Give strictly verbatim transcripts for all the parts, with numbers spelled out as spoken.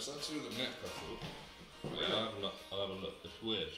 It's actually the neck, I thought. Really? I'll have a look. I'll have a look. It's weird.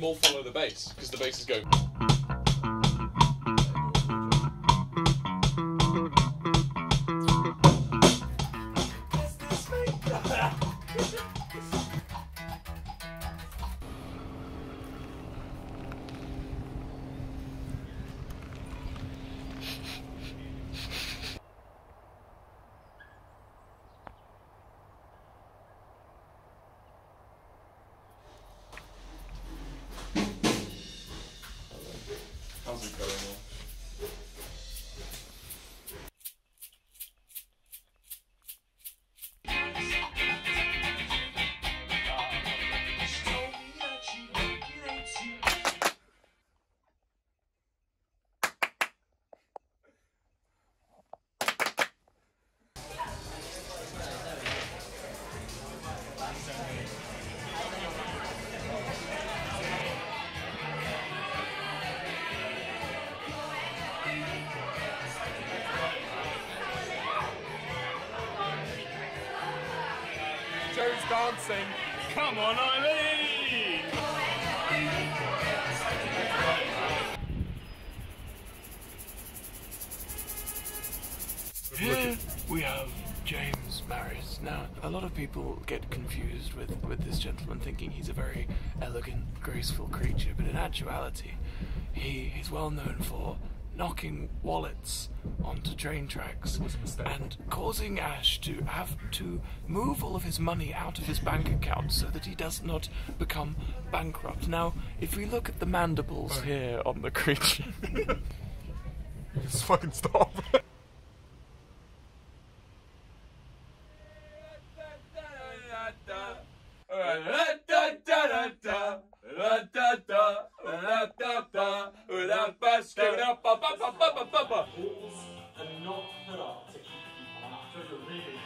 More follow the bass, because the bass is going. How's it going on? Joe's dancing. Come on, Eileen! Here we have James Maris. Now, a lot of people get confused with, with this gentleman, thinking he's a very elegant, graceful creature, but in actuality, he is well known for knocking wallets onto train tracks and causing Ash to have to move all of his money out of his bank account so that he does not become bankrupt. Now, if we look at the mandibles oh. here on the creature... Just fucking stop. And not put up to keep you after the reading.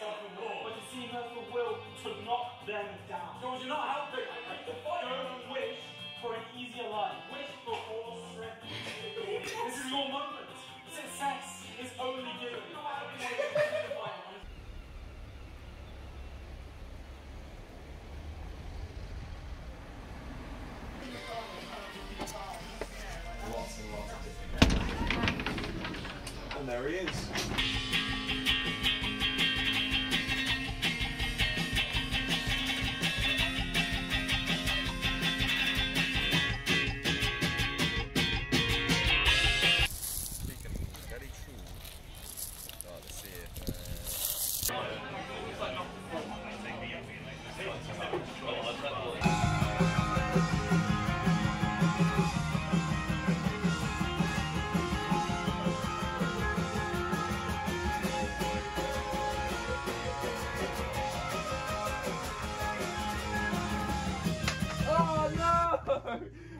But to see her for will to knock them down. George, you're not helping. Don't wish for an easier life. Wish for all strength. This is your moment. Success is only given. There he is.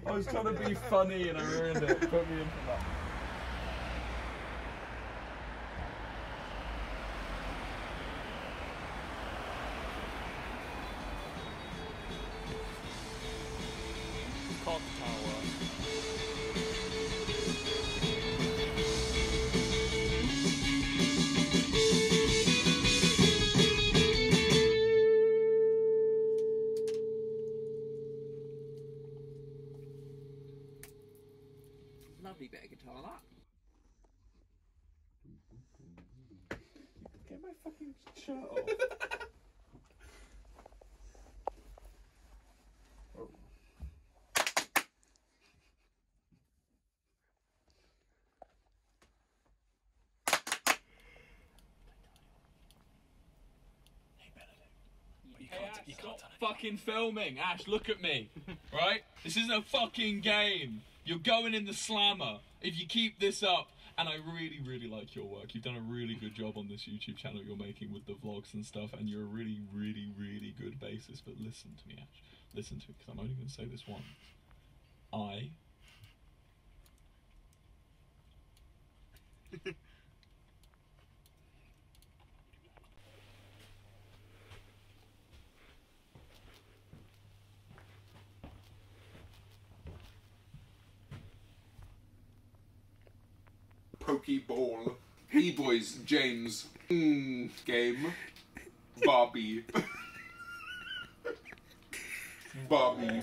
I was trying to be funny and I ruined it. Put me in for that. Clock tower. Lovely bit of guitar, that. Get my fucking shirt off. Oh. Hey, Benedict. You can't, hey, Ash, you can't stop fucking filming. Ash, look at me. Right? This isn't a fucking game. You're going in the slammer if you keep this up. And I really, really like your work. You've done a really good job on this YouTube channel you're making with the vlogs and stuff, and you're a really, really, really good bassist. But listen to me, Ash. Listen to me, because I'm only going to say this once. I... Pokeball, Hey Boys, James, mm, Game, Bobby, Bobby.